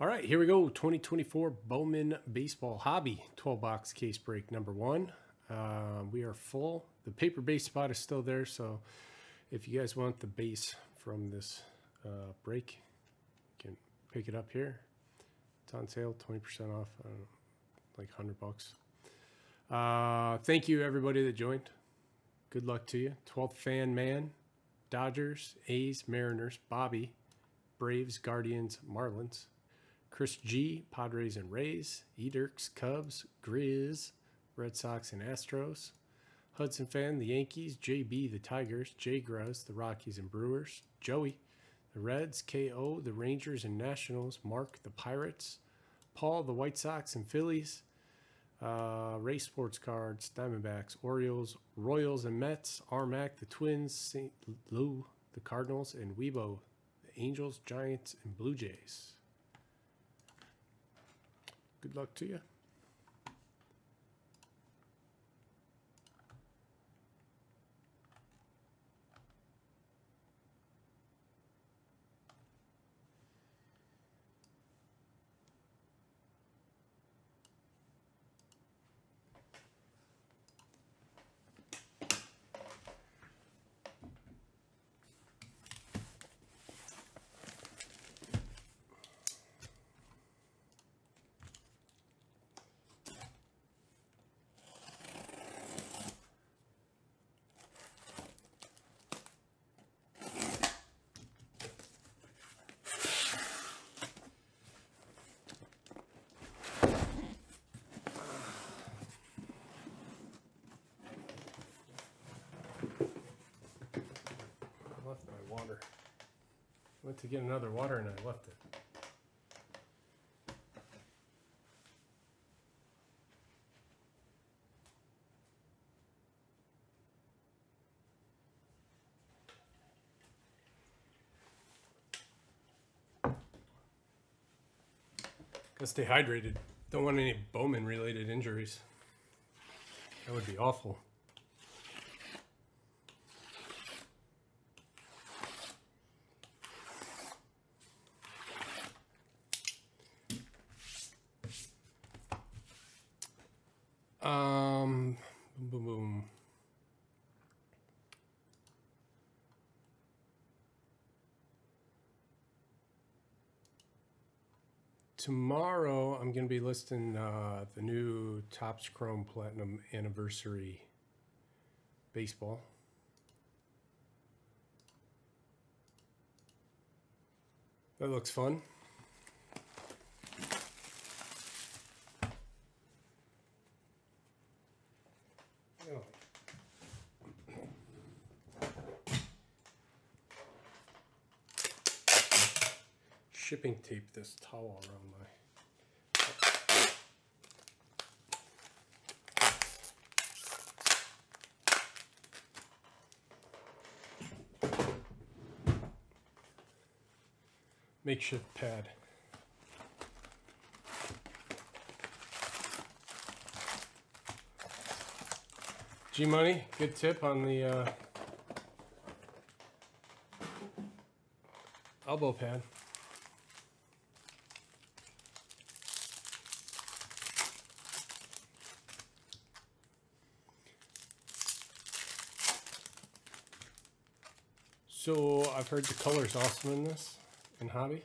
All right, here we go. 2024 Bowman Baseball Hobby 12-box case break number one. We are full. The paper base spot is still there, so if you guys want the base from this break, you can pick it up here. It's on sale, 20% off, I don't know, like $100. Thank you, everybody that joined. Good luck to you. 12th Fan Man, Dodgers, A's, Mariners, Bobby, Braves, Guardians, Marlins, Chris G, Padres and Rays, E-Dirks, Cubs, Grizz, Red Sox and Astros, Hudson Fan, the Yankees, JB, the Tigers, Jay Gruz, the Rockies and Brewers, Joey, the Reds, KO, the Rangers and Nationals, Mark, the Pirates, Paul, the White Sox and Phillies, Ray Sports Cards, Diamondbacks, Orioles, Royals and Mets, Armac, the Twins, St. Lou, the Cardinals, and Weibo, the Angels, Giants, and Blue Jays. Good luck to you. Water. Went to get another water and I left it. Gotta stay hydrated. Don't want any Bowman related injuries. That would be awful. Tomorrow, I'm going to be listing the new Topps Chrome Platinum Anniversary baseball. That looks fun. Shipping tape this towel around my... makeshift pad. G-Money, good tip on the elbow pad. So I've heard the color's awesome in this, in Hobby.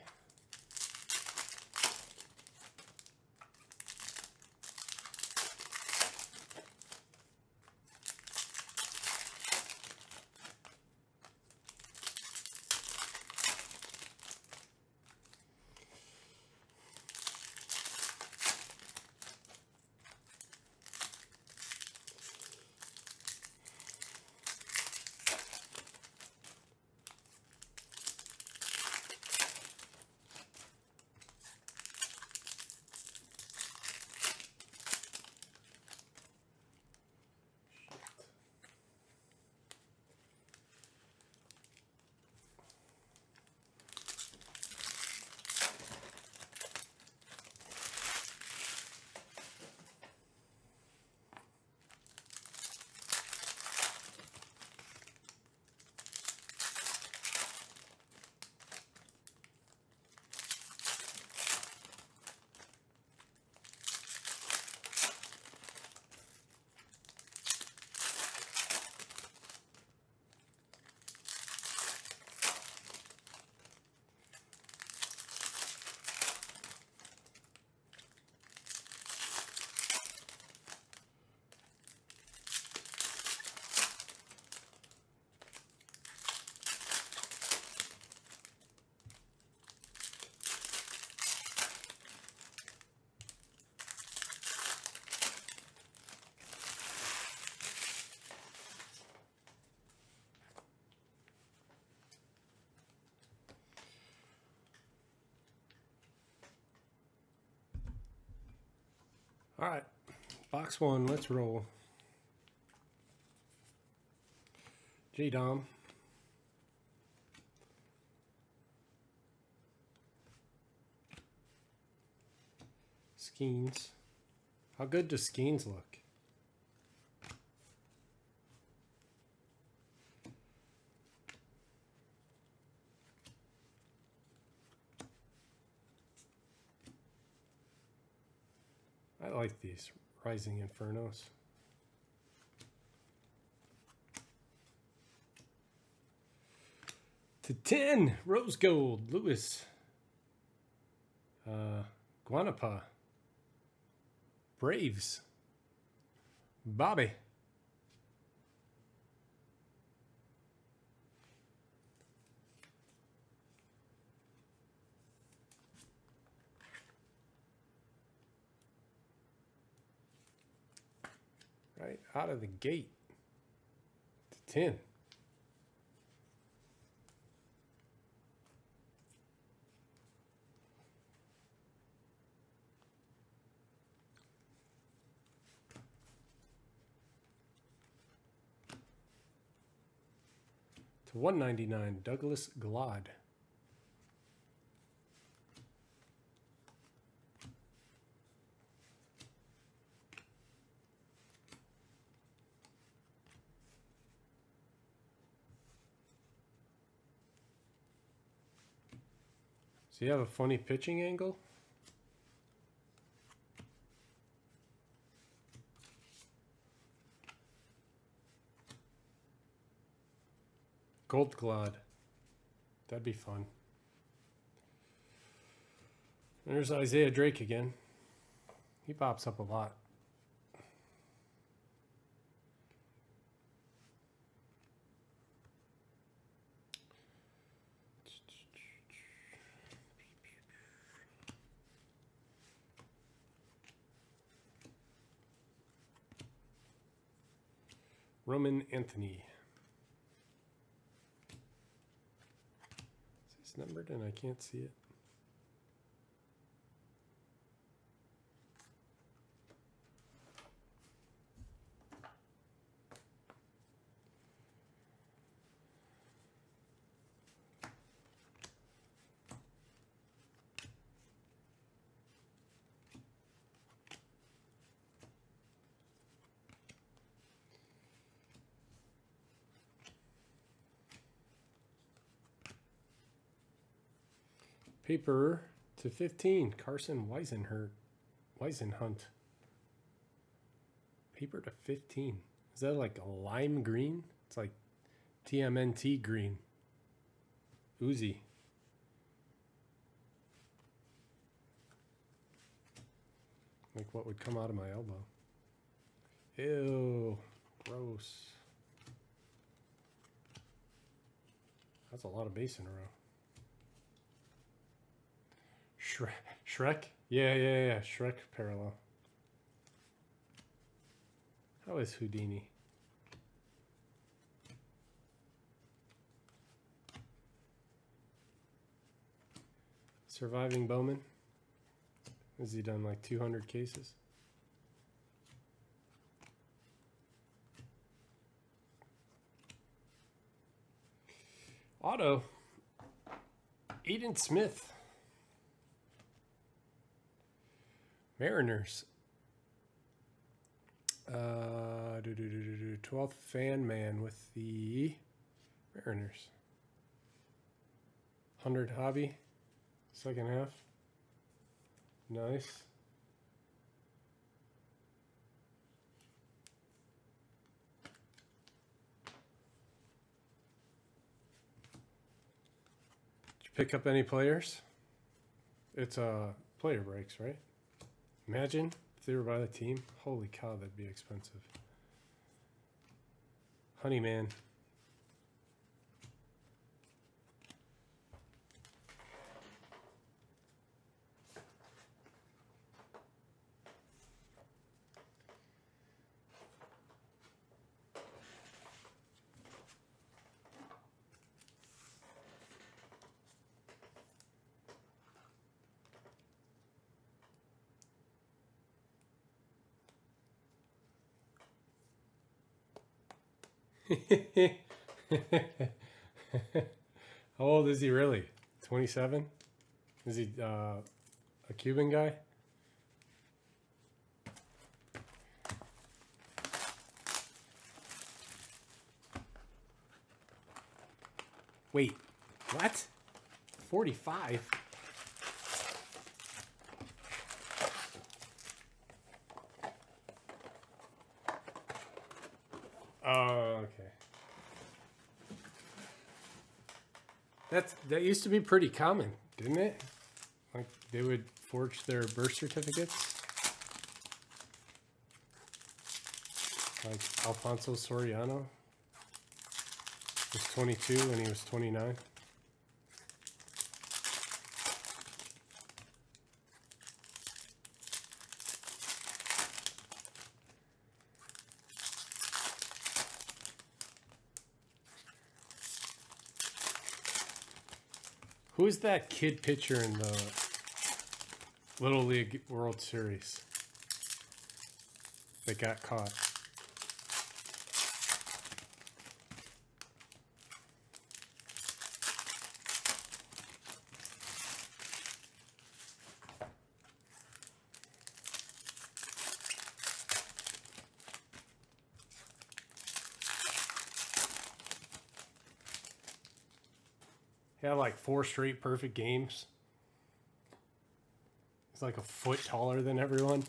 All right, box one, let's roll. J-Dom. Skeens. How good does Skeens look? I like these Rising Infernos. /10, Rose Gold, Lewis Guanapa, Braves, Bobby, right out of the gate, /10. /199, Douglas Glodd. So you have a funny pitching angle? Gold Glodd. That'd be fun. There's Isaiah Drake again. He pops up a lot. Roman Anthony. Numbered and I can't see it. Paper /15, Carson Whisenhunt. Paper /15. Is that like a lime green? It's like TMNT green. Uzi. Like what would come out of my elbow. Ew. Gross. That's a lot of base in a row. Shrek? Yeah. Shrek parallel. How is Houdini? Surviving Bowman? Has he done like 200 cases? Auto. Aidan Smith. Mariners. 12th fan man with the Mariners. 100 hobby. Second half. Nice. Did you pick up any players? It's player breaks, right? Imagine if they were by the team. Holy cow, that'd be expensive. Honeyman. How old is he really? 27? Is he a Cuban guy? Wait, what? 45? Oh, okay. That used to be pretty common, didn't it? Like they would forge their birth certificates. Like Alfonso Soriano was 22 when he was 29. Who's that kid pitcher in the Little League World Series that got caught? Had like 4 straight perfect games. He's like a foot taller than everyone.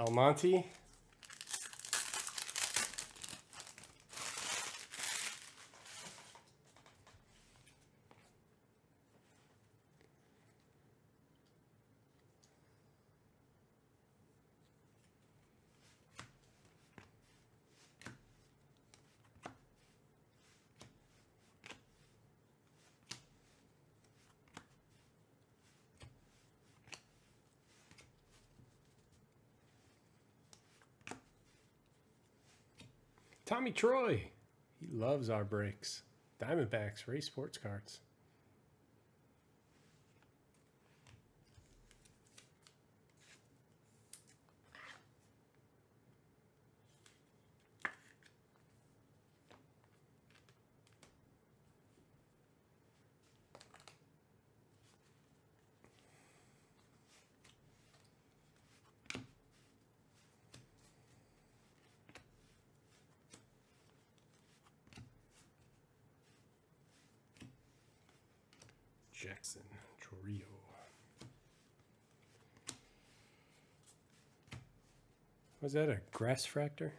Almonte. Tommy Troy, he loves our breaks. Diamondbacks, race sports cards. Jackson Chourio. Was that a grass fractor?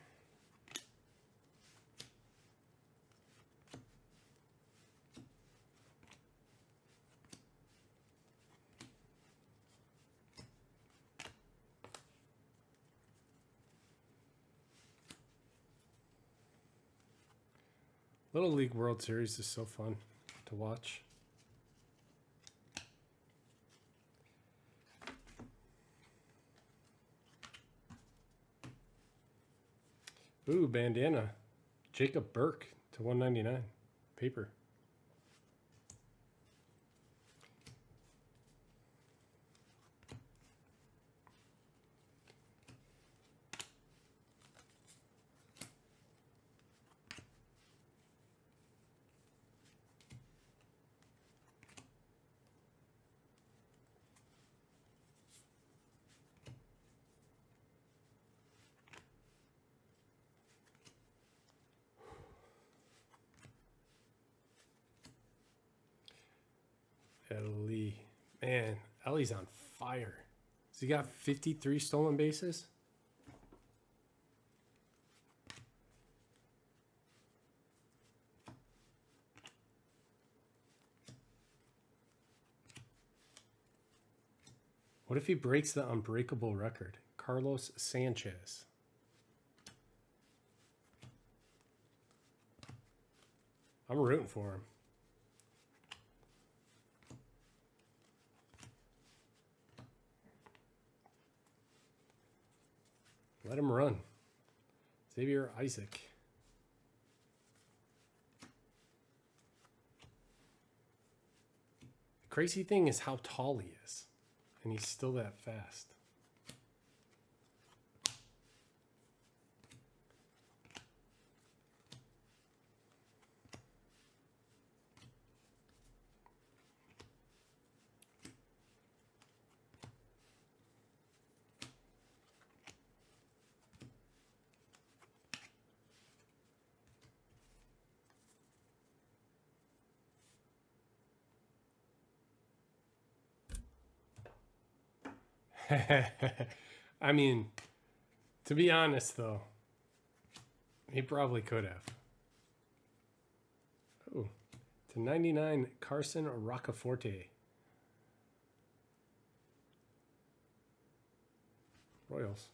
Little League World Series is so fun to watch. Ooh, bandana. Jacob Burke /199. Paper. Ellie. Man, Ellie's on fire. So he got 53 stolen bases? What if he breaks the unbreakable record? Carlos Sanchez. I'm rooting for him. Let him run. Xavier Isaac. The crazy thing is how tall he is, and he's still that fast. I mean, to be honest, though, he probably could have. Oh, /99, Carson Roccaforte. Royals.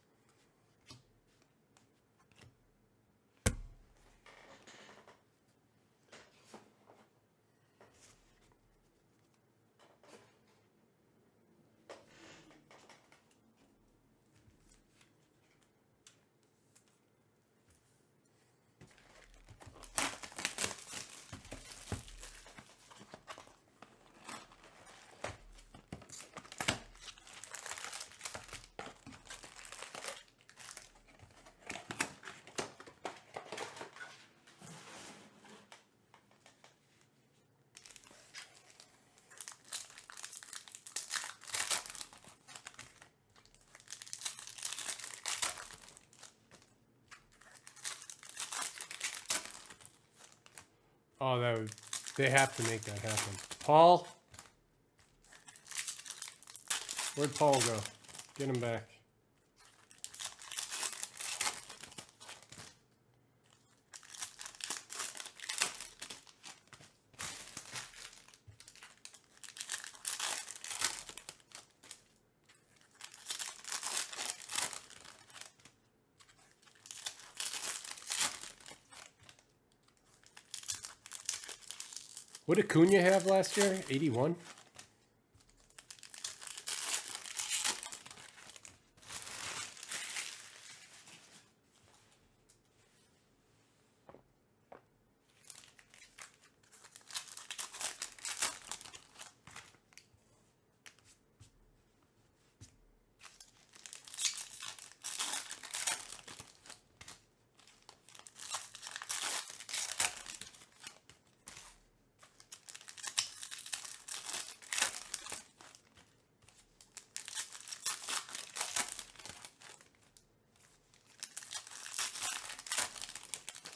Oh, that would, they have to make that happen. Paul? Where'd Paul go? Get him back. What did Cunha have last year? 81?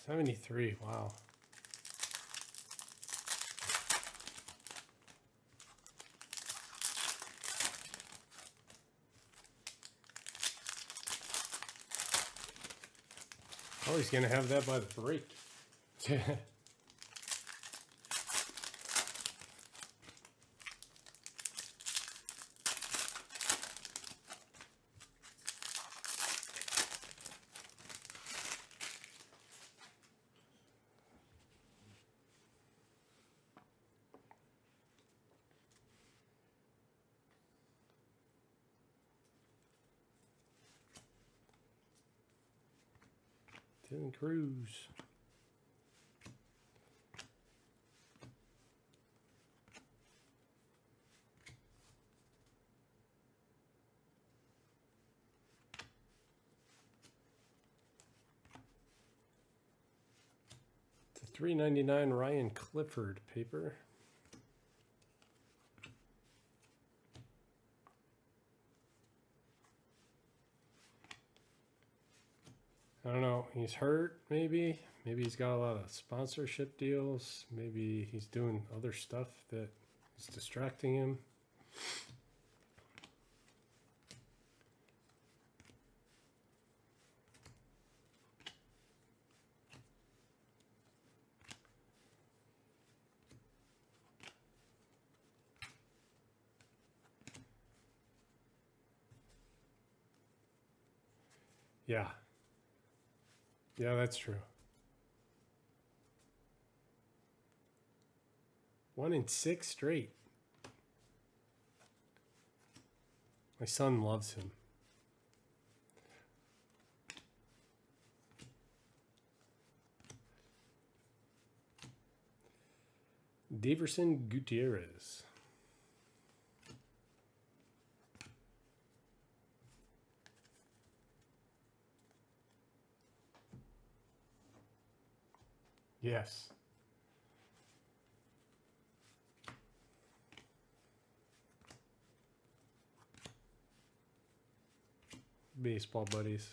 /73, wow. Oh, he's gonna have that by the break. Dylan Cruz. It's a /399 Ryan Clifford paper. I don't know, he's hurt maybe. Maybe he's got a lot of sponsorship deals. Maybe he's doing other stuff that is distracting him. Yeah. Yeah, that's true. 1 and 6 straight. My son loves him. Daverson Gutierrez. Yes. Baseball buddies.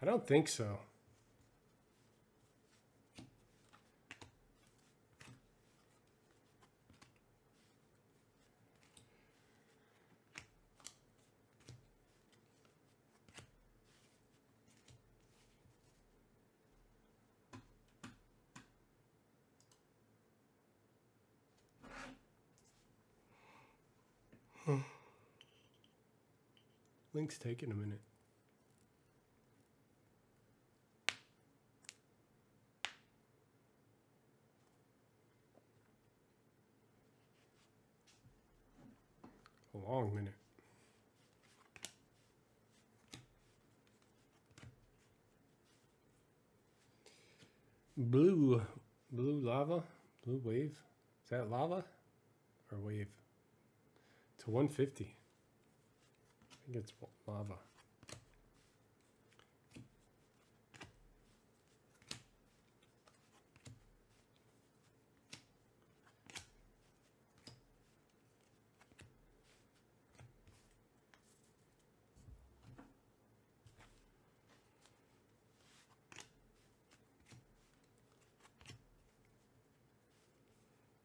I don't think so. Link's taking a minute. A long minute. Blue lava, blue wave. Is that lava or wave? To 150. I think it's lava.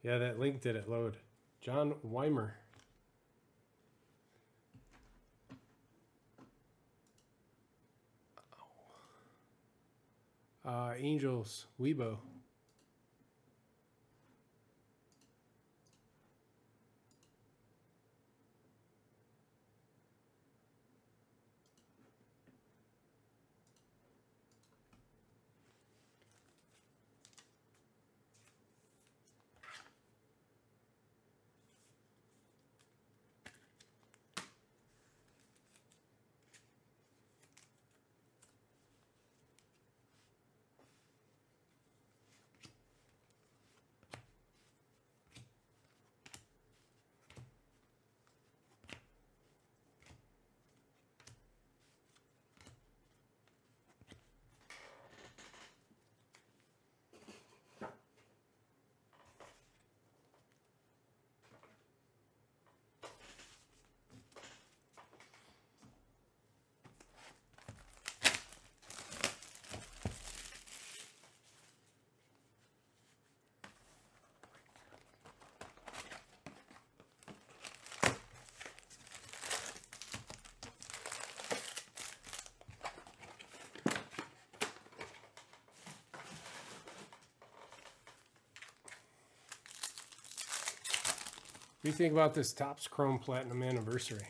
Yeah, that link did it load. John Weimer. Angels, Weibo. What do you think about this Topps Chrome Platinum Anniversary?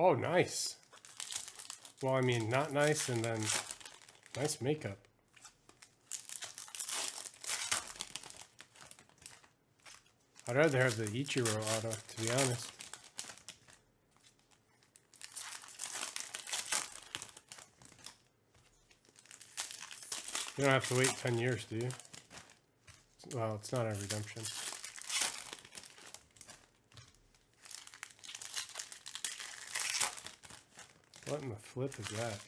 Oh, nice. Well, I mean, not nice, and then nice makeup. I'd rather have the Ichiro auto, to be honest. You don't have to wait 10 years, do you? Well, it's not a redemption. What in the flip is that?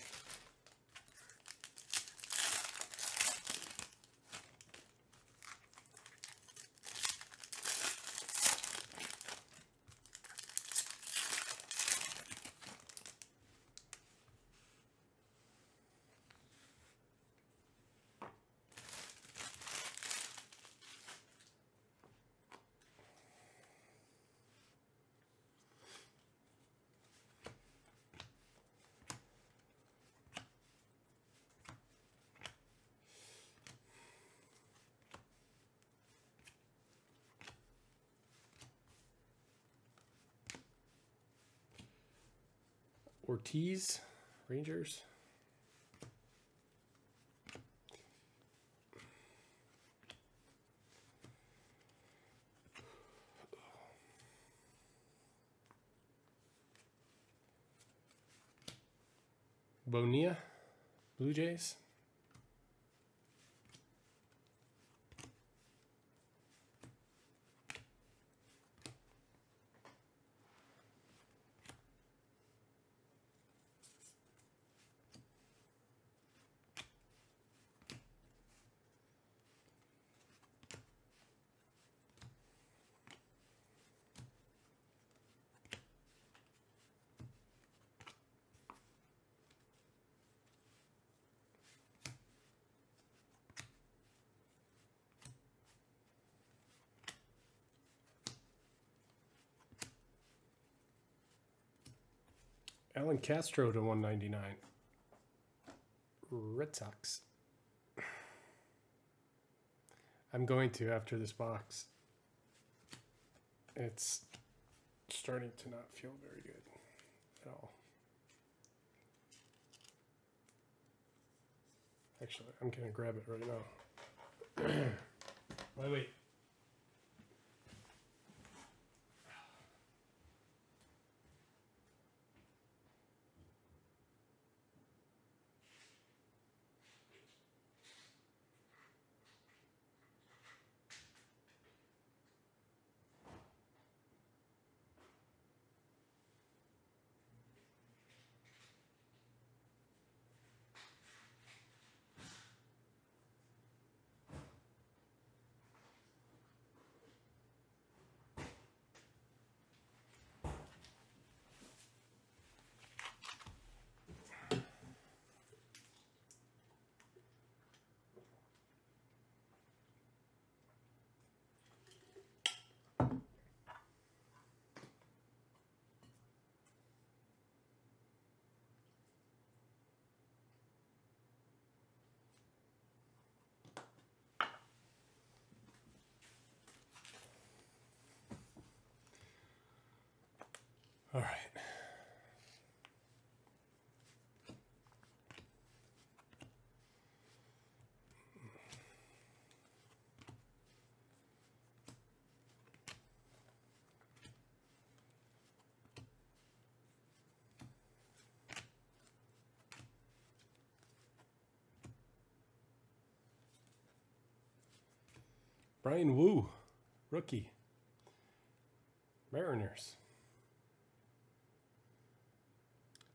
Ortiz, Rangers. Bonilla, Blue Jays. Alan Castro to 199. Red Sox. I'm going to after this box. It's starting to not feel very good at all. Actually, I'm going to grab it right now. Wait. All right. Brian Woo, rookie. Mariners.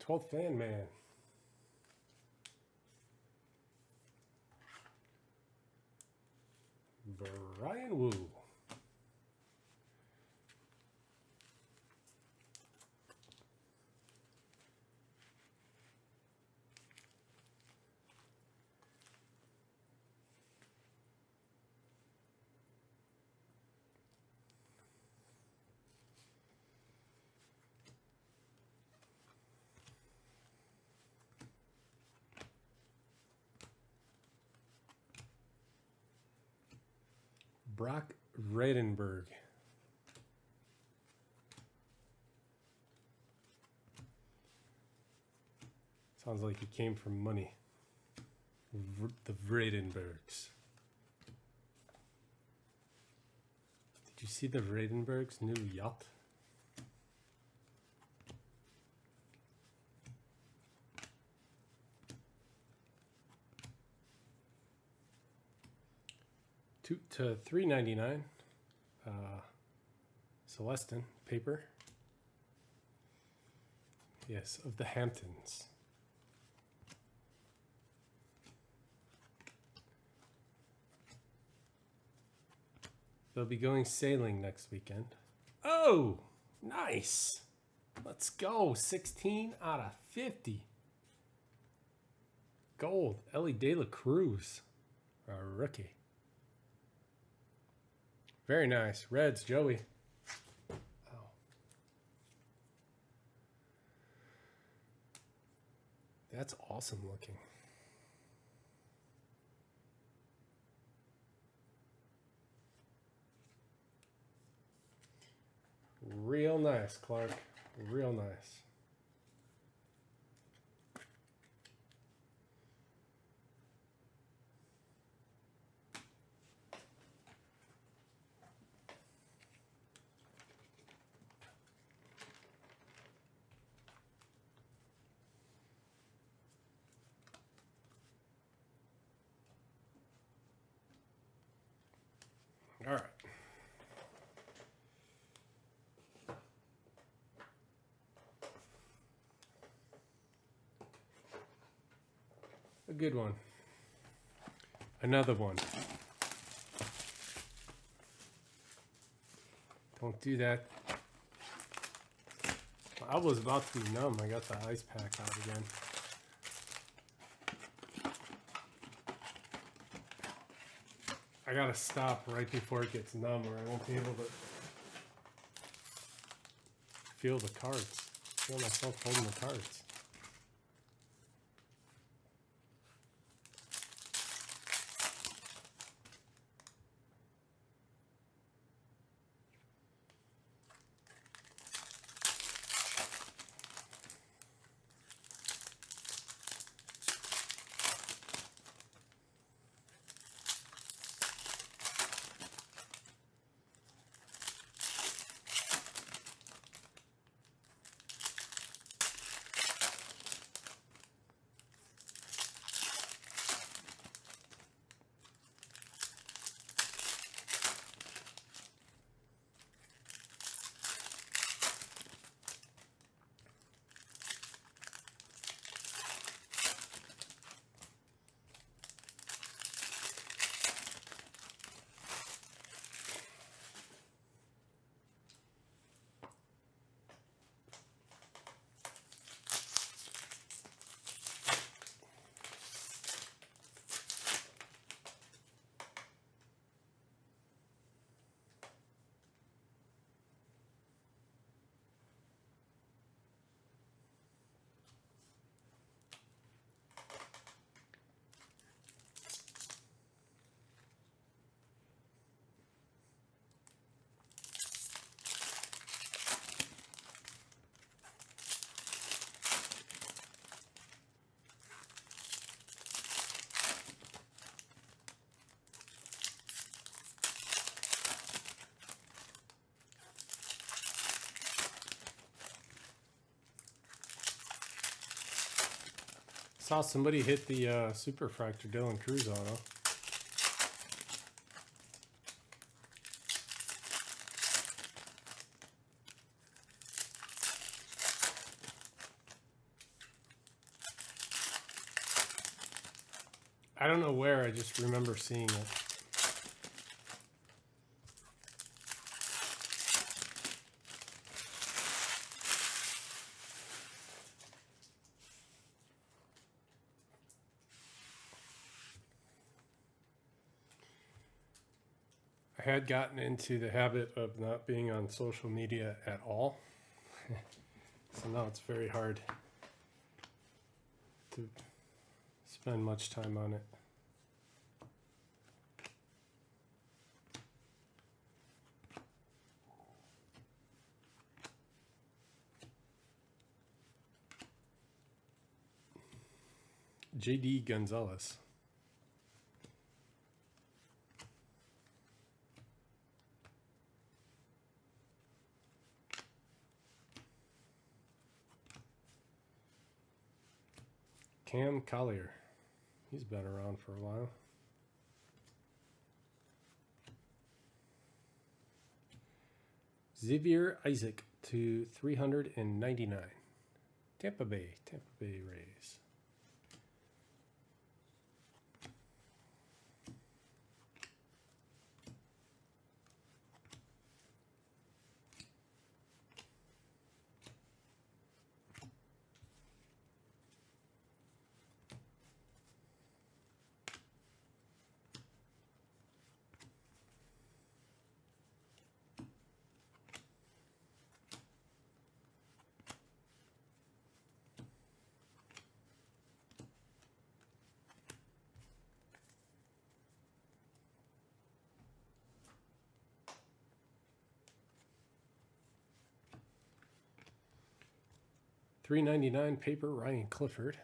12th fan, man. Brian Woo. Brock Vredenberg. Sounds like he came from money. The Vredenbergs. Did you see the Vredenbergs' new yacht? $3.99. Celestin paper. Yes, of the Hamptons. They'll be going sailing next weekend. Oh, nice. Let's go. 16 out of 50. Gold. Ellie De La Cruz. A rookie. Very nice. Reds, Joey. Oh. That's awesome looking. Real nice, Clark. Real nice. All right. A good one. Another one. Don't do that. I was about to be numb. I got the ice pack out again. I gotta stop right before it gets numb or I won't be able to feel the cards. Feel myself holding the cards. Saw somebody hit the Super Fractor Dylan Cruz auto. I don't know where, I just remember seeing it. I had gotten into the habit of not being on social media at all. So now it's very hard to spend much time on it. JD Gonzalez. Cam Collier. He's been around for a while. Xavier Isaac to 399. Tampa Bay Rays. $3.99 paper, Ryan Clifford.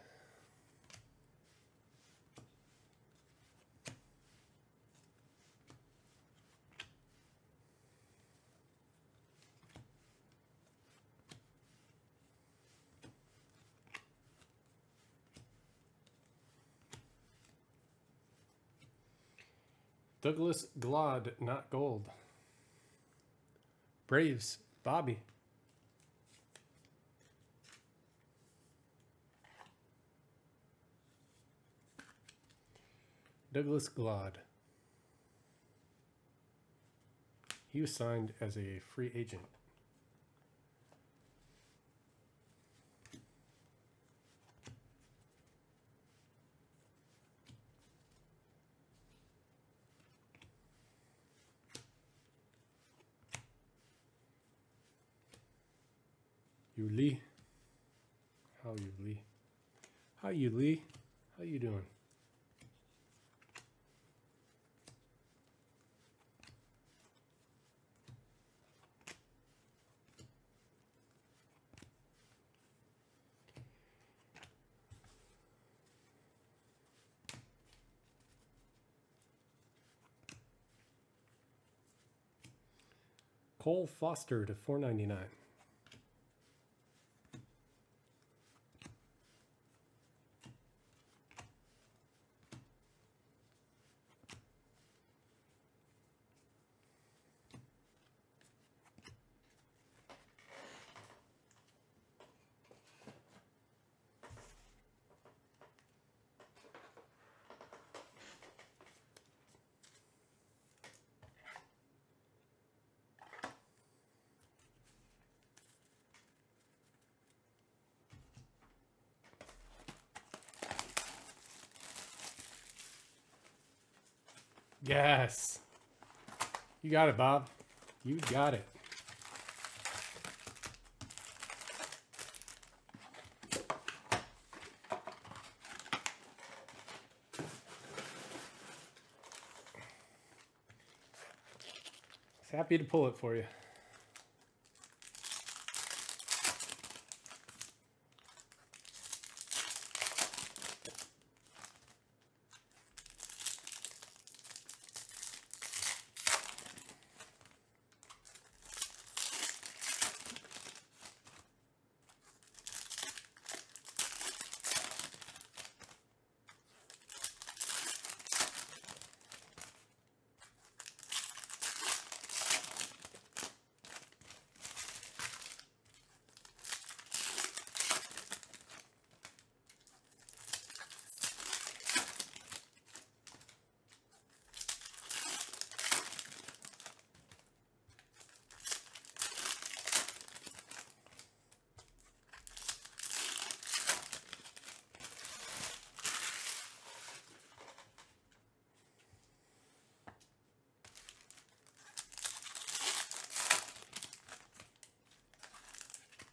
Douglas Glodd, not gold. Braves, Bobby. Douglas Glodd. He was signed as a free agent. Yuli. How you, Lee? How you, Lee? How you doing? Cole Foster to 499. Yes. You got it, Bob. You got it. I was happy to pull it for you.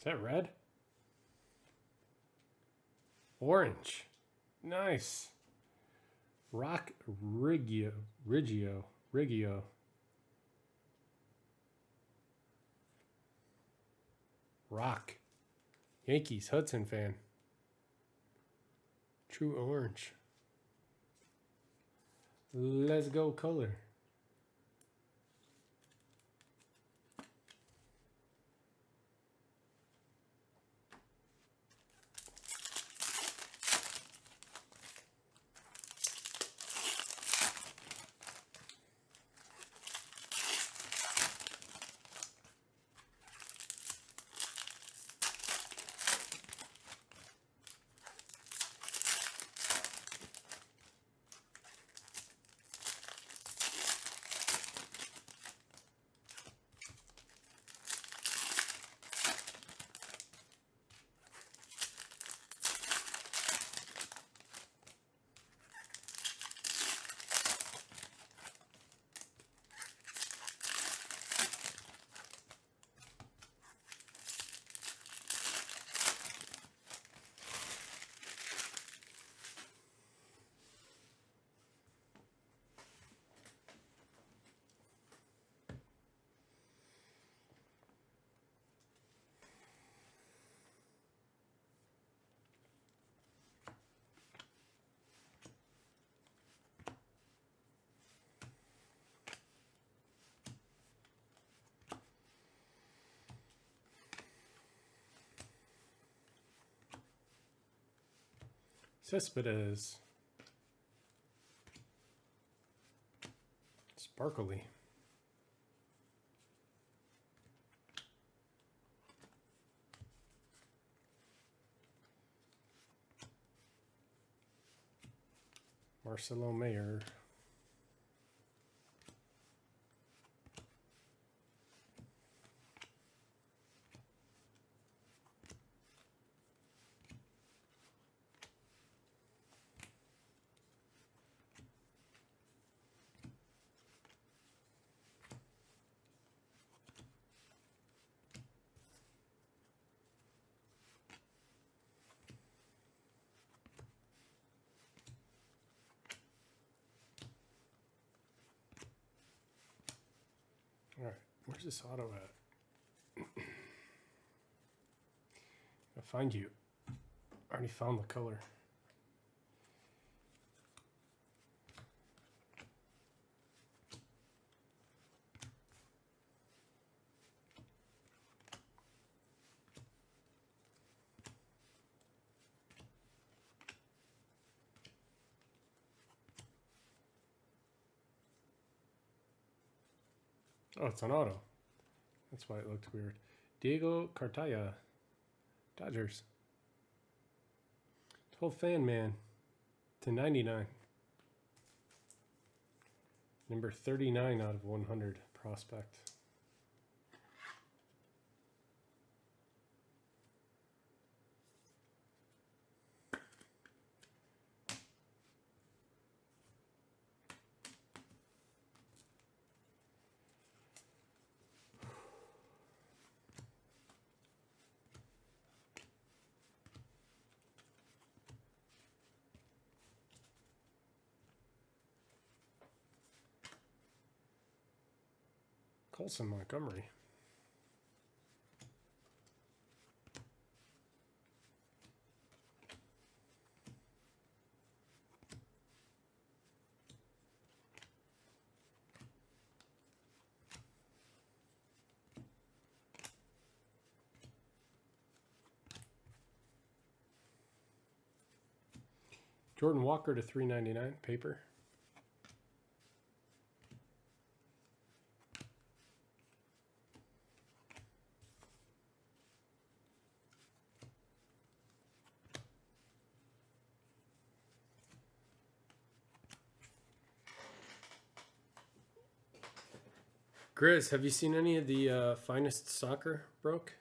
Is that red? Orange. Nice. Rock Riggio. Rock. Yankees, Hudson fan. True orange. Let's go color. Cespedes. Sparkly. Marcelo Mayer. Where's this auto at? I'll find you. I already found the color. Oh, it's on auto. That's why it looked weird. Diego Cartaya, Dodgers. 12 fan man /99. Number 39 out of 100 prospect. Colson Montgomery. Jordan Walker /399 paper. Grizz, have you seen any of the finest soccer broken?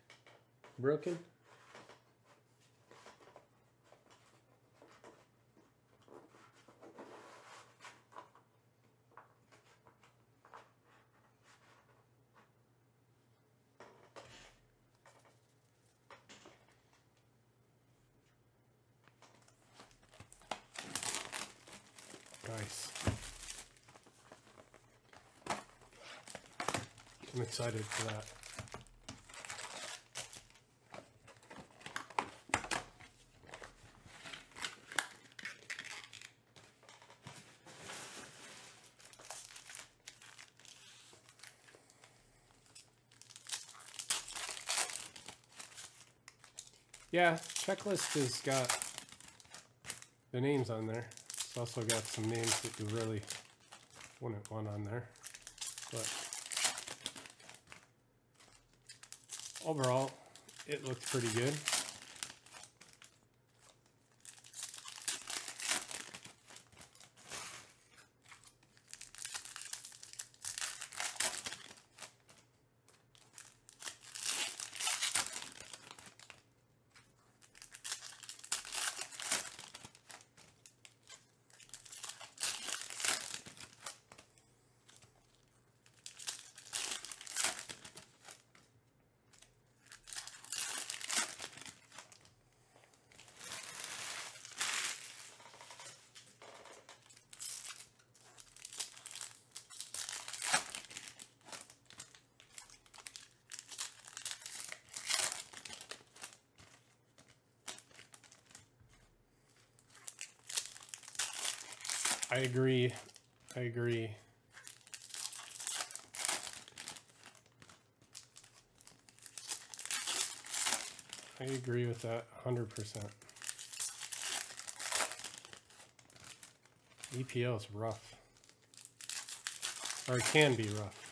Nice. I'm excited for that. Yeah, checklist has got the names on there. It's also got some names that you really wouldn't want on there, but overall, it looked pretty good. I agree. I agree with that 100%. EPL is rough. Or it can be rough.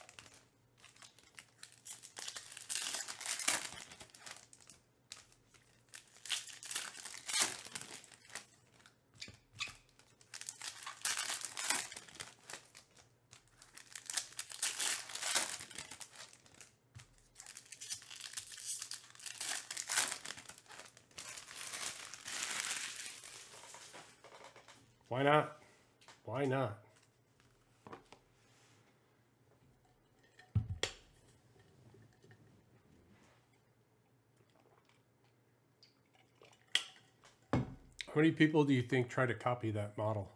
Why not? Why not? How many people do you think try to copy that model?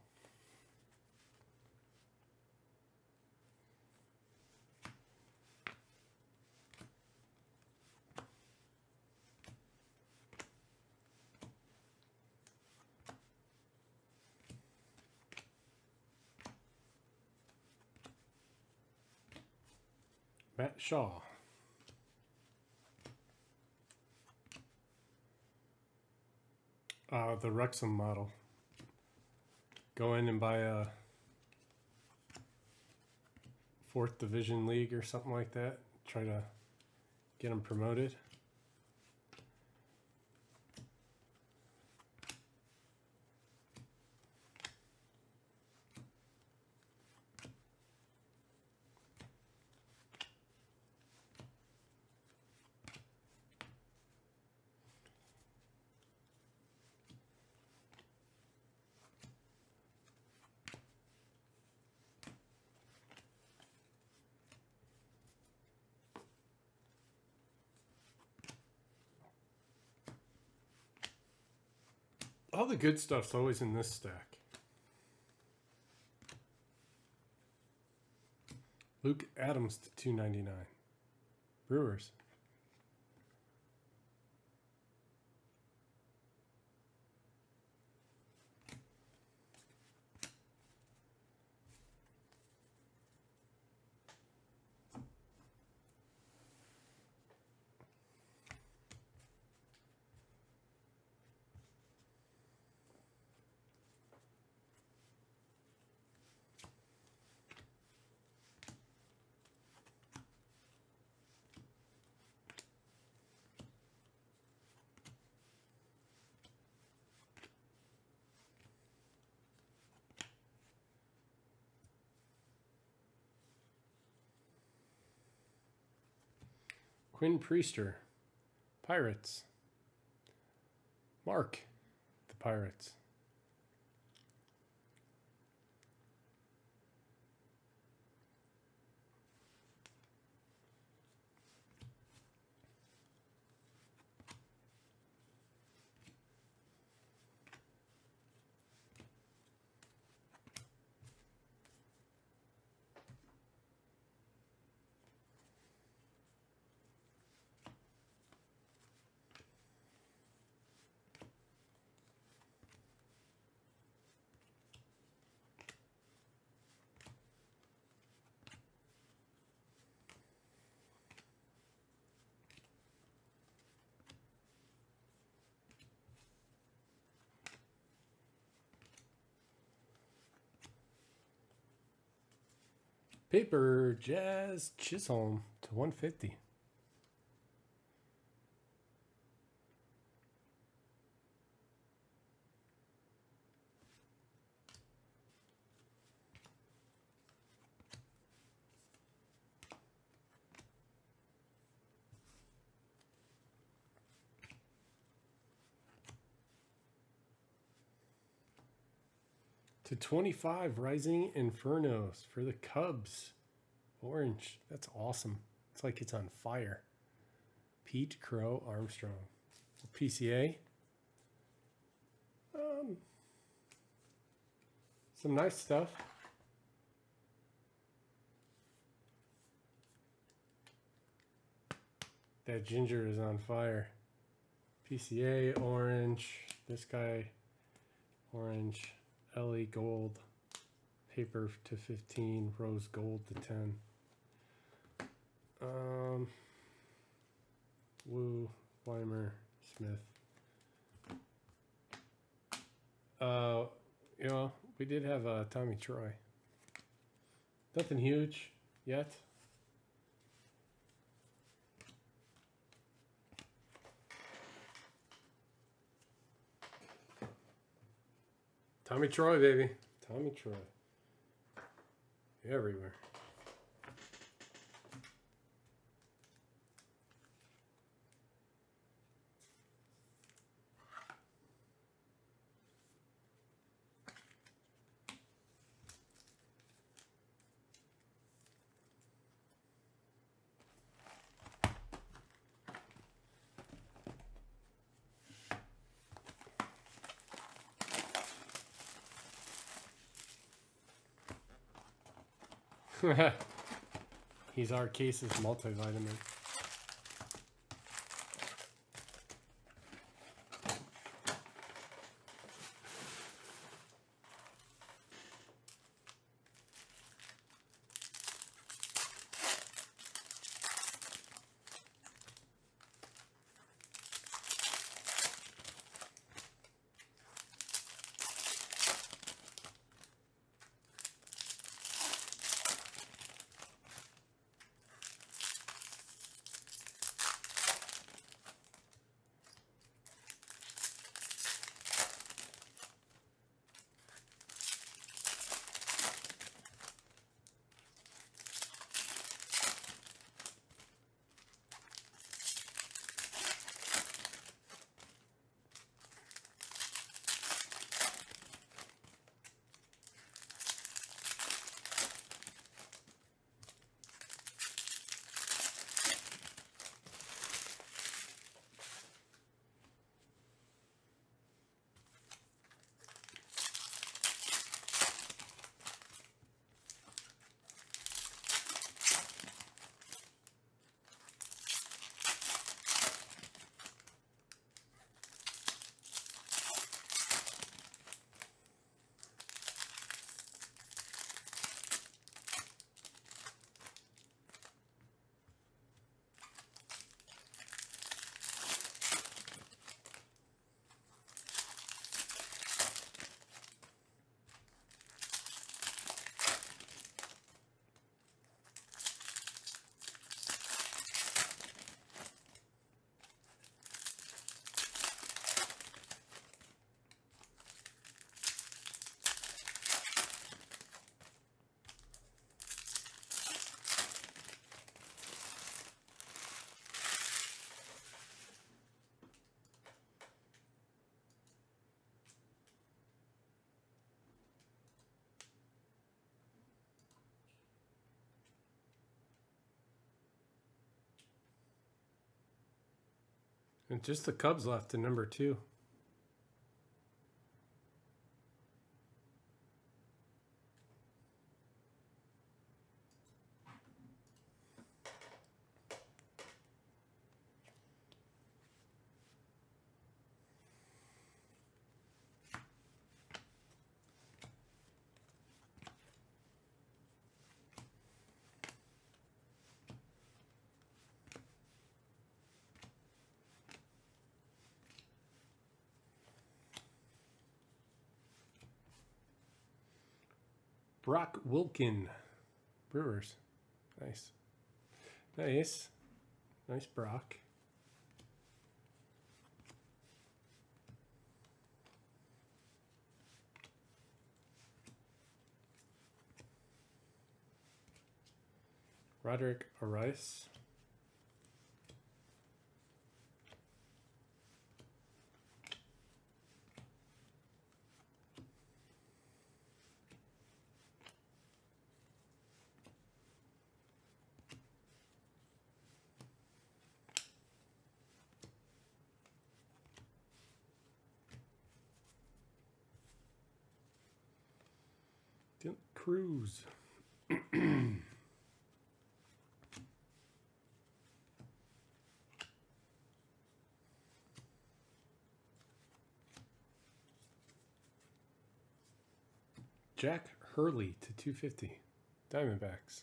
Shaw. The Wrexham model. Go in and buy a 4th Division League or something like that. Try to get them promoted. All the good stuff's always in this stack. Luke Adams to 299. Brewers. Quinn Priester, Pirates. Mark, the Pirates. Paper Jazz Chisholm to 150. To 25, Rising Infernos for the Cubs. Orange. That's awesome. It's like it's on fire. Pete Crow Armstrong. PCA. Some nice stuff. That ginger is on fire. PCA, orange. This guy, orange. Ellie gold, paper to 15, rose gold to 10. Woo, Weimer, Smith. You know, We did have Tommy Troy. Nothing huge yet. Tommy Troy, baby. Tommy Troy. Everywhere. He's our case's multivitamin. And just the Cubs left in #2. Brock Wilkin, Brewers. Nice. Nice. Nice, Brock. Roderick Arias. Dylan Cruz. Jack Hurley /250. Diamondbacks.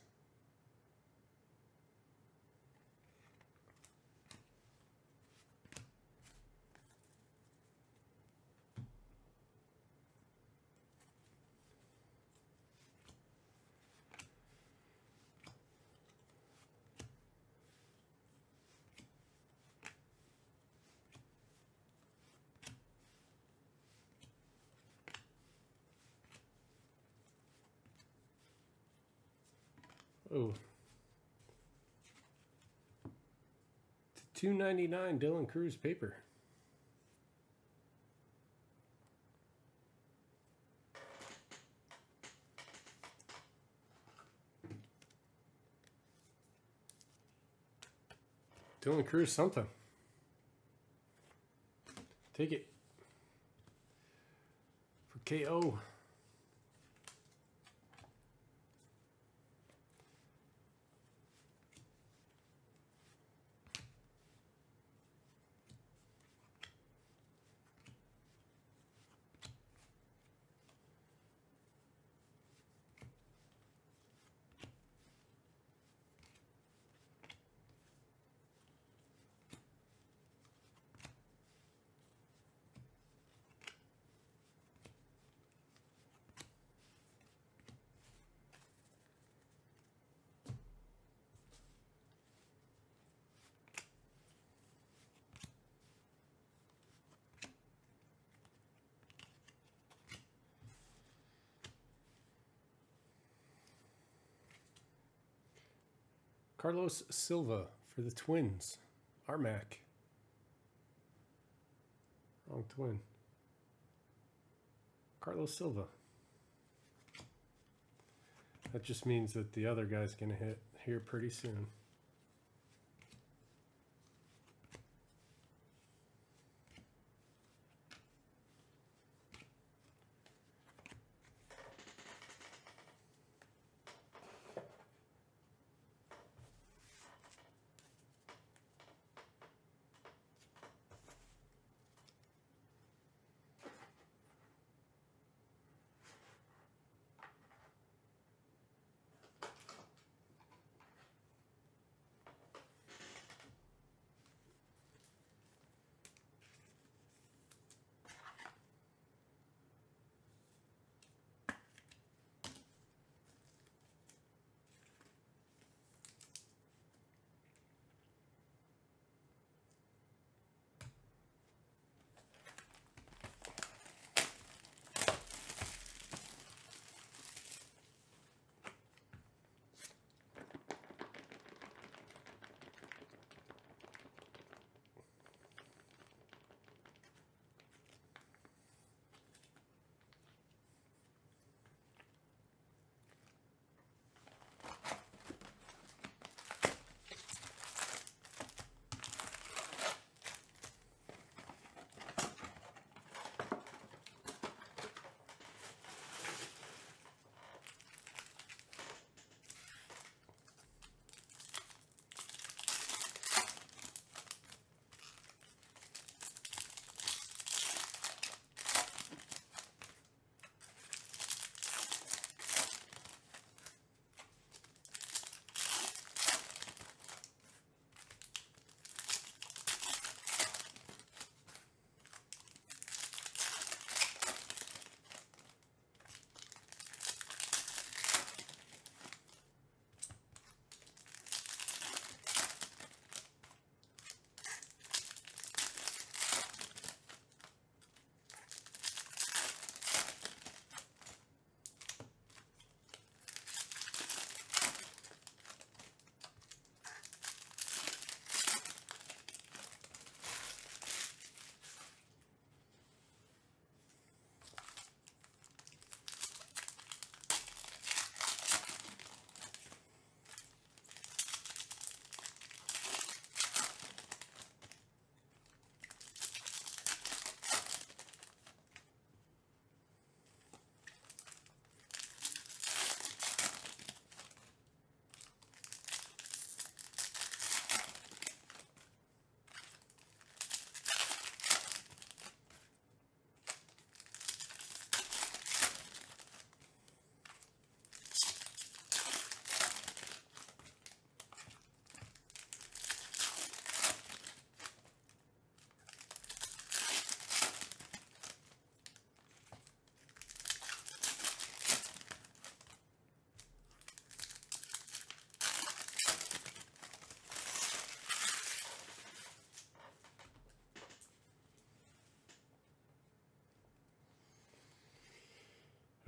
Ooh. $2.99 Dylan Cruz paper. Dylan Cruz something. Take it. For KO. Carlos Silva for the Twins. Armac. Wrong twin. Carlos Silva. That just means that the other guy's going to hit here pretty soon.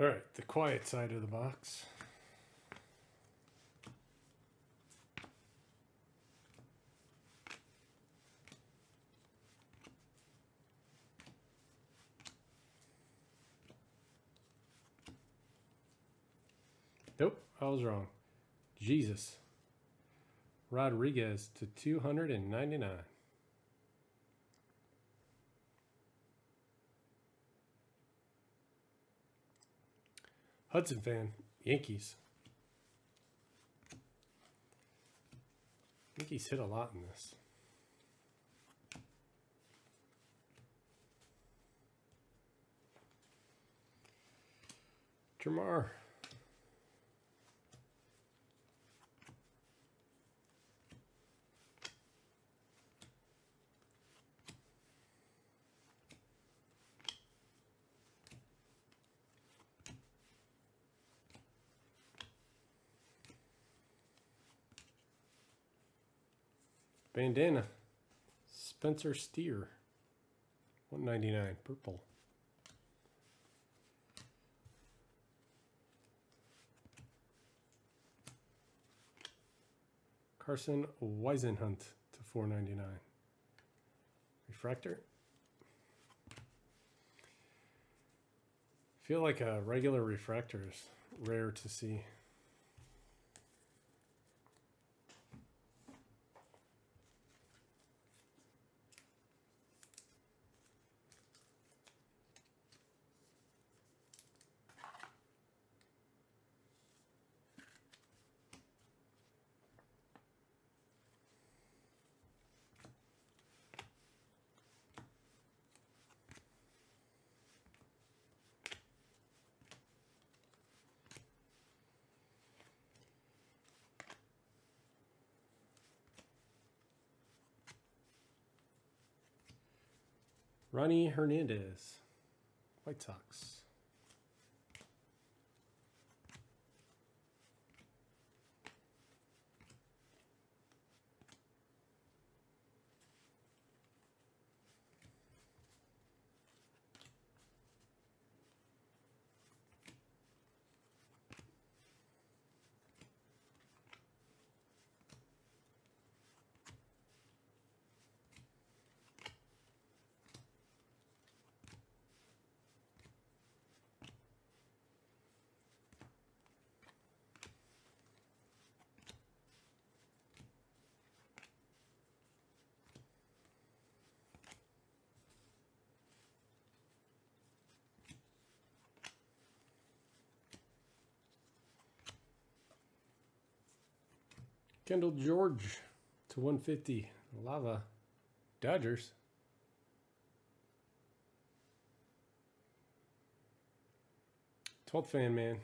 All right, the quiet side of the box. Nope, I was wrong. Jesus Rodriguez to 299. Hudson fan, Yankees. Yankees hit a lot in this. Jamar. Bandana, Spencer Steer, 199, purple. Carson Whisenhunt to 499. Refractor. Feel like a regular refractor is rare to see. Ronnie Hernandez, White Sox. Kendall George to 150. Lava Dodgers. Twelfth fan, man.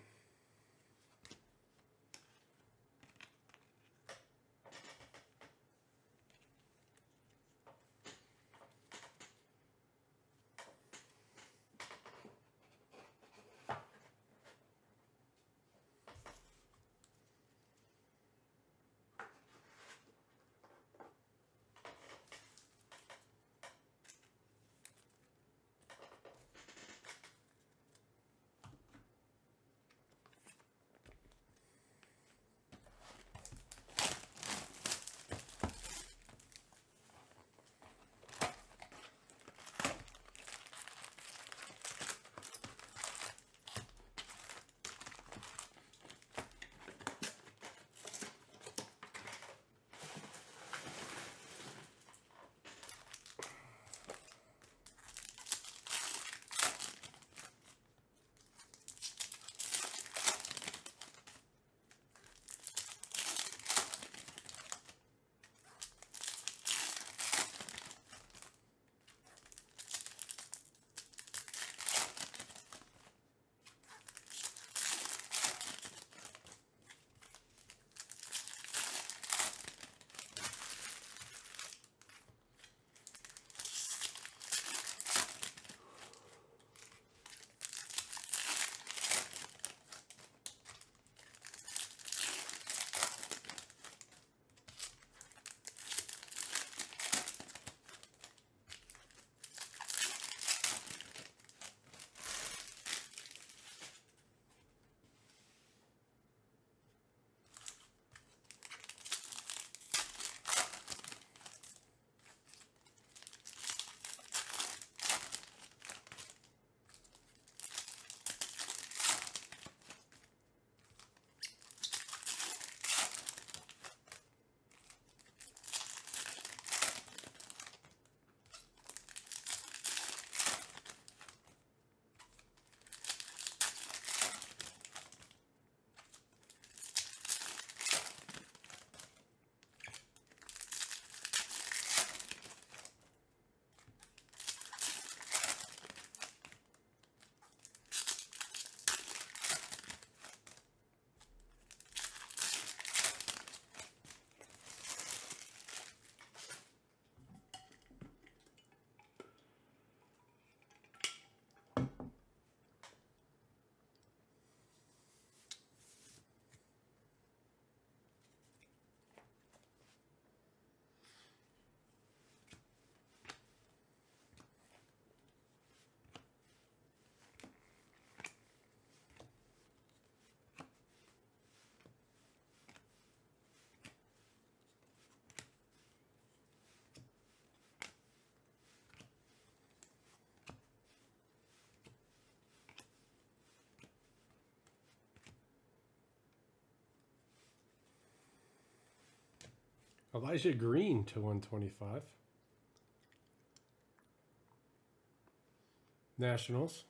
Elijah Green to 125. Nationals.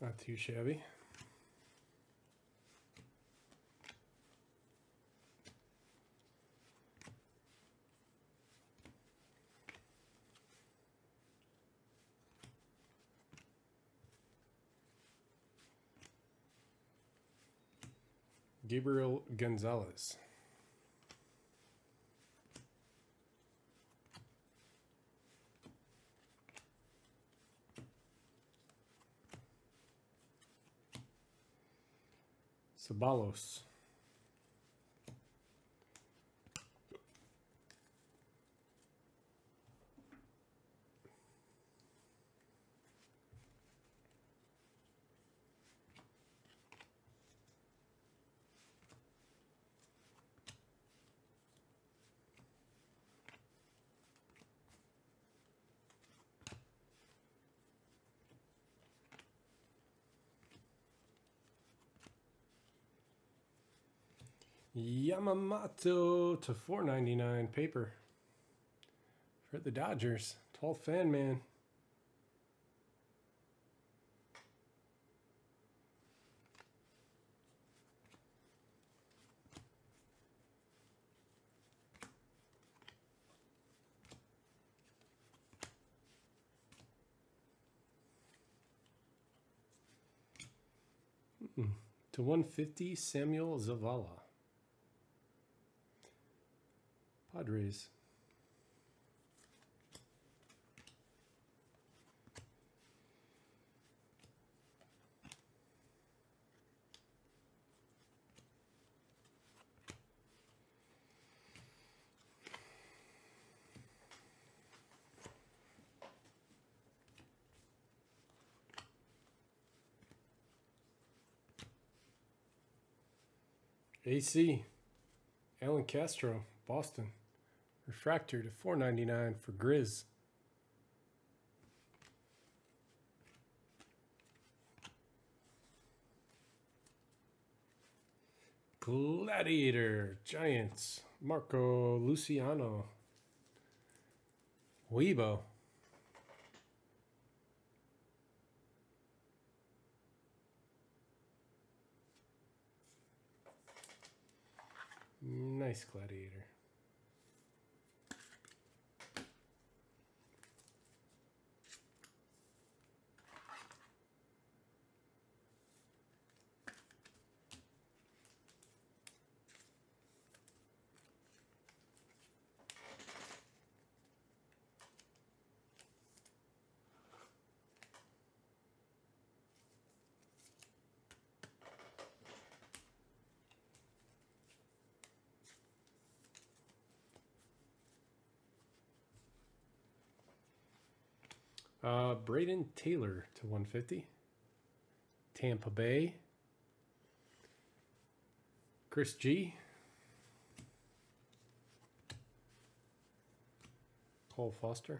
Not too shabby. Gabriel Gonzalez. Ceballos. Yamamoto to 499 paper for the Dodgers. 12th fan man. To 150 Samuel Zavala. Padres. AC. Alan Castro, Boston. Refractor to 499 for Grizz. Gladiator Giants. Marco Luciano. Weibo. Nice gladiator. Braden Taylor to 150. Tampa Bay. Chris G. Cole Foster.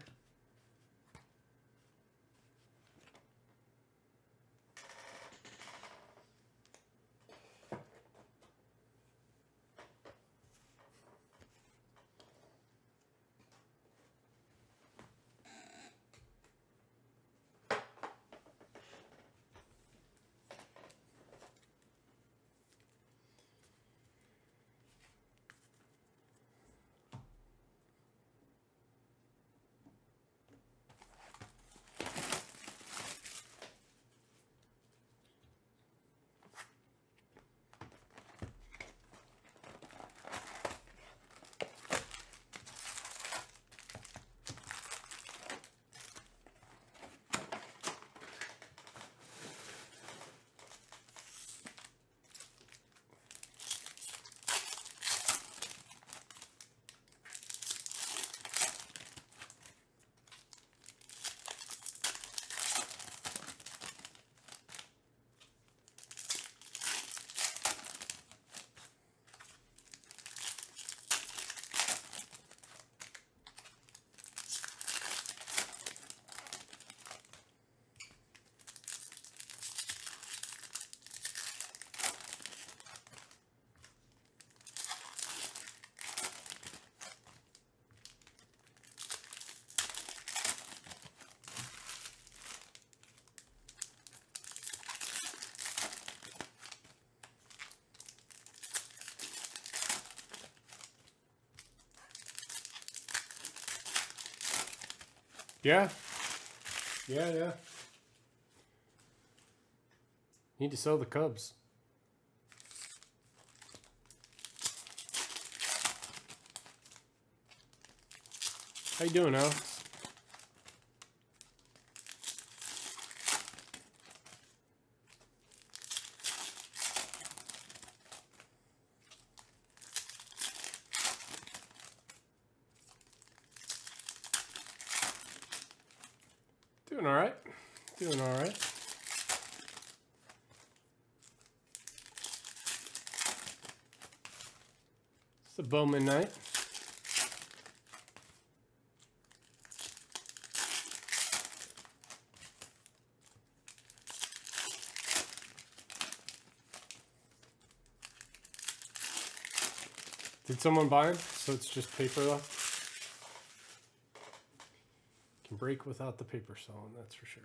Yeah. Need to sell the Cubs. How you doing, Alex? Doing all right. Doing all right. It's a Bowman night. Did someone buy them? So it's just paper left. Can break without the paper selling, that's for sure.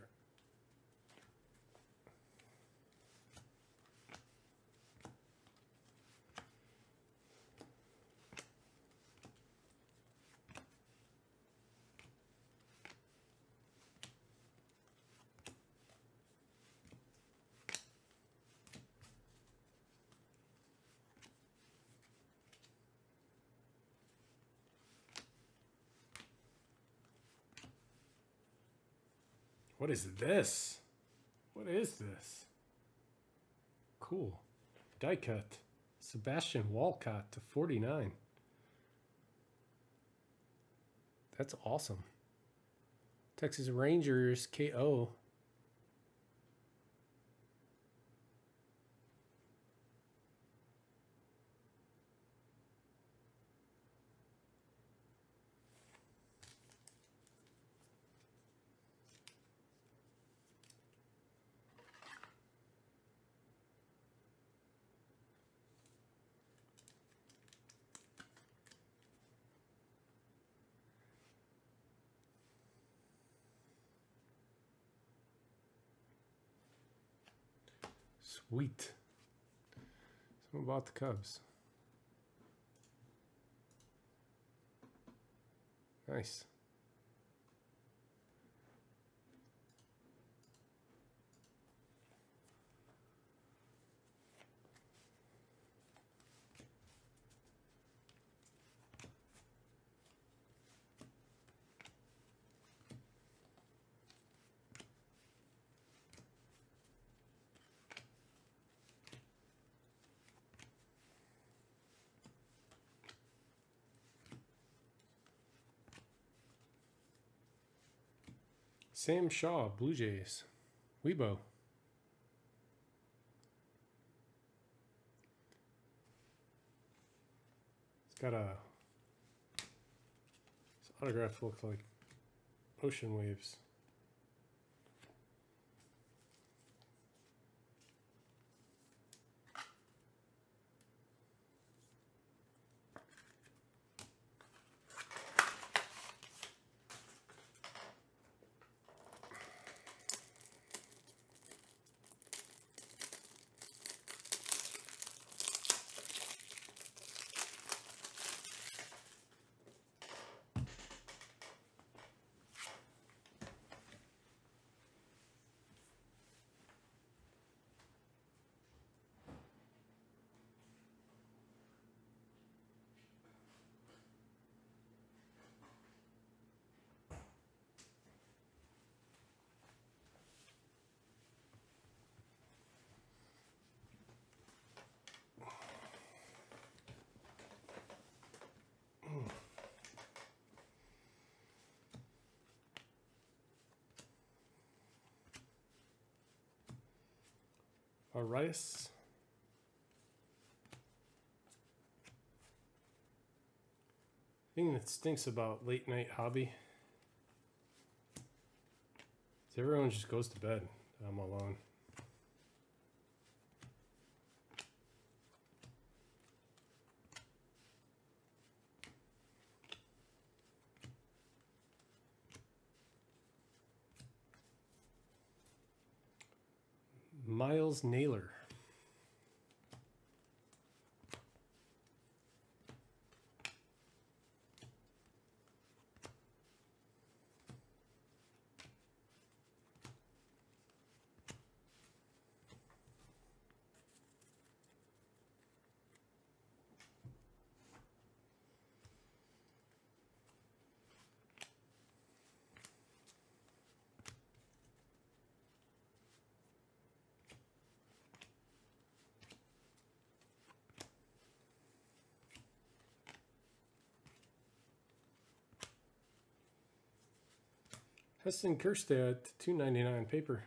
What is this? What is this? Cool. Die cut. Sebastian Walcott /49. That's awesome. Texas Rangers KO. Sweet. Someone bought the Cubs. Nice. Sam Shaw, Blue Jays, Weibo. It's got a, this autograph looks like ocean waves. Rice, thing that stinks about late night hobby is everyone just goes to bed. I'm alone. Miles Naylor. Heston Kjerstad, $2.99 paper.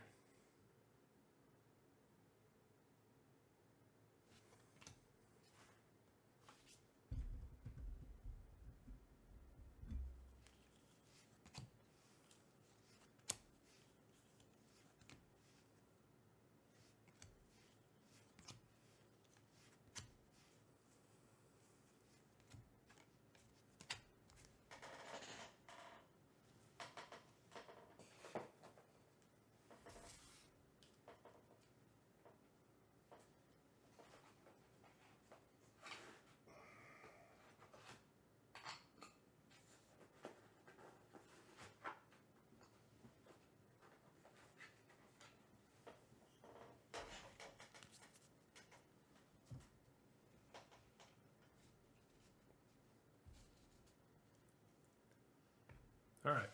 All right,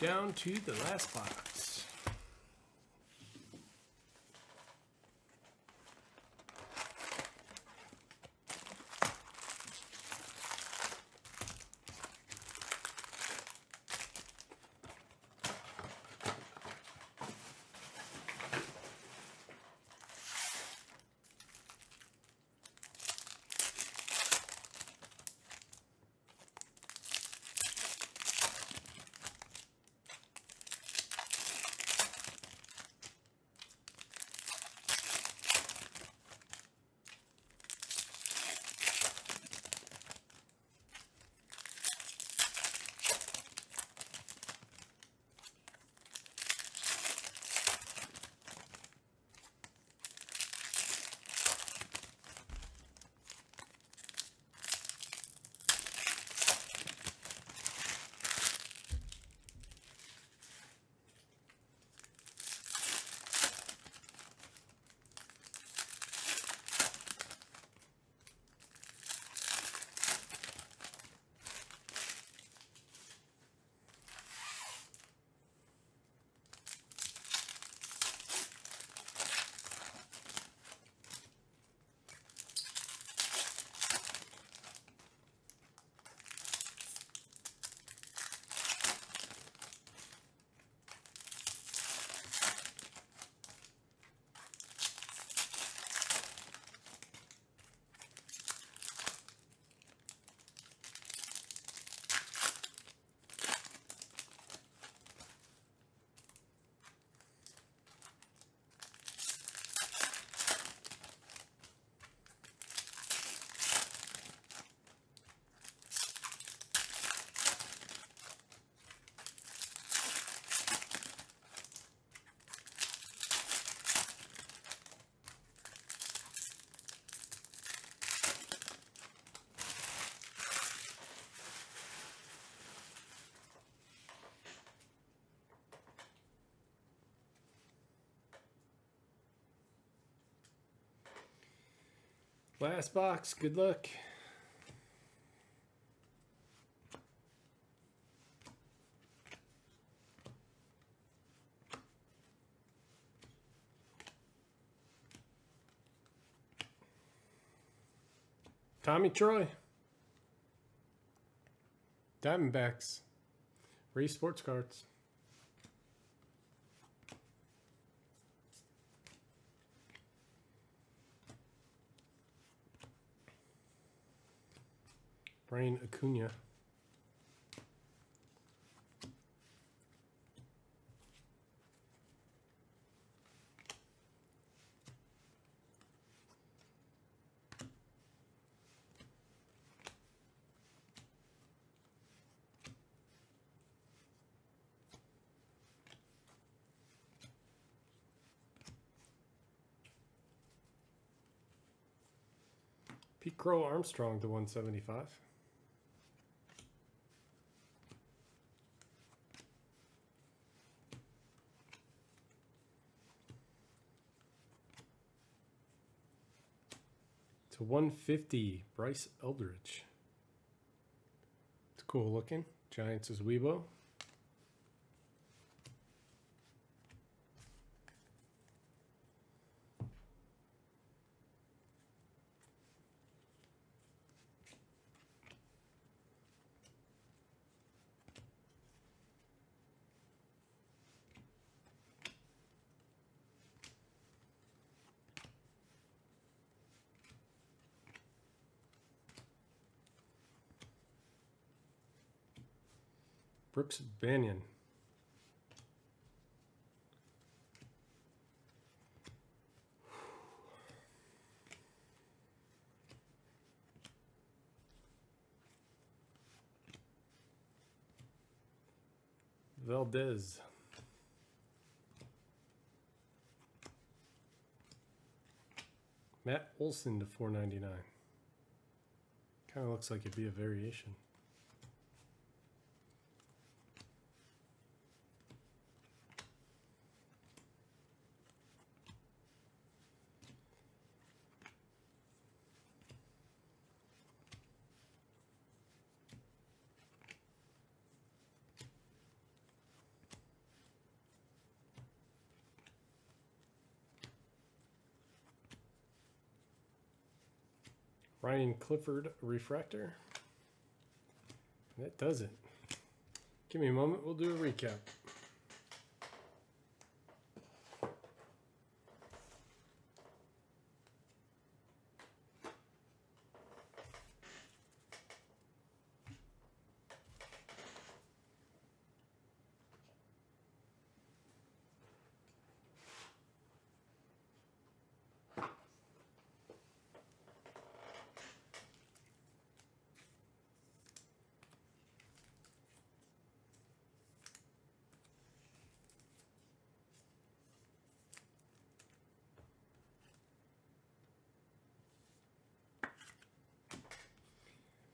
down to the last box. Last box, good luck. Tommy Troy. Diamondbacks. Race Sports Cards. Brian Acuna. Pete Crow Armstrong to 175. To 150, Bryce Eldridge. It's cool looking. Giants is Weibo. Brooks Banyan. Valdez. Matt Olson to 499. Kind of looks like it'd be a variation. Ryan Clifford refractor. And that does it. Give me a moment, we'll do a recap.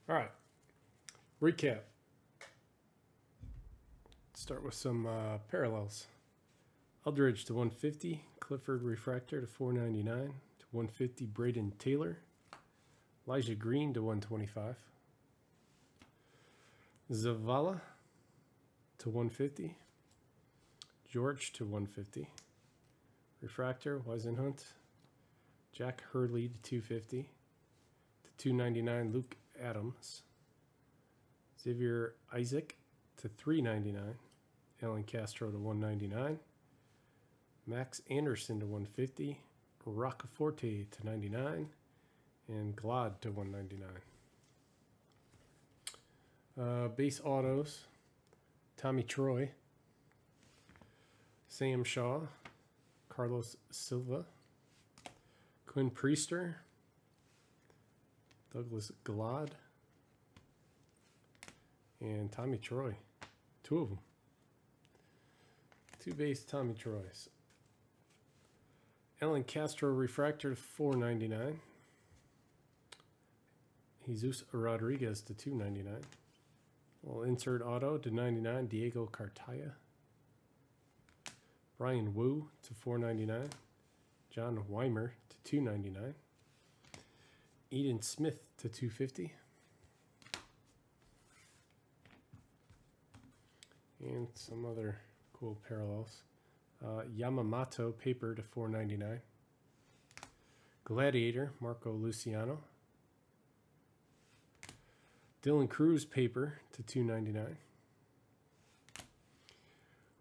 All right, recap. Start with some parallels. Eldridge to 150, Clifford refractor to 499, to 150 Braden Taylor, Elijah Green to 125, Zavala to 150, George to 150, refractor Weisenhunt, Jack Hurley to 250, to 299 Luke Adams, Xavier Isaac to 399, Alan Castro to 199, Max Anderson to 150, Roccaforte to 99, and Glodd to 199. Base autos, Tommy Troy, Sam Shaw, Carlos Silva, Quinn Priester, Douglas Glodd, and Tommy Troy. Two of them. Two base Tommy Troys. Alan Castro refractor to 499. Jesus Rodriguez to 299. We'll insert auto to 99. Diego Cartaya. Brian Woo to 499. John Weimer to 299. Aidan Smith to 250. And some other cool parallels. Yamamoto paper to 499. Gladiator, Marco Luciano. Dylan Cruz paper to 299.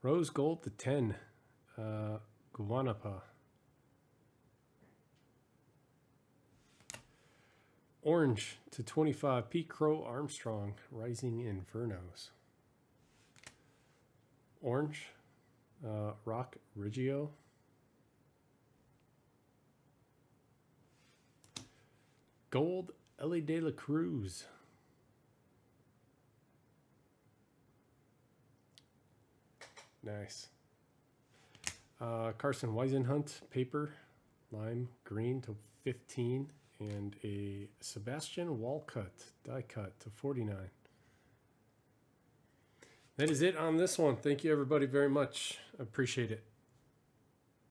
Rose gold to 10. Guanapa. Orange to 25, Pete Crow Armstrong, Rising Infernos. Orange, Rock Riggio. Gold, Ellie De La Cruz. Nice. Carson Whisenhunt, paper, lime green to 15. And a Sebastian Walcott die cut to 49. That is it on this one. Thank you everybody very much. I appreciate it.